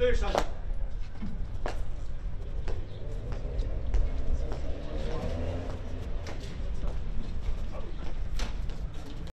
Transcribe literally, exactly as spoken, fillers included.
Dövüş hadi.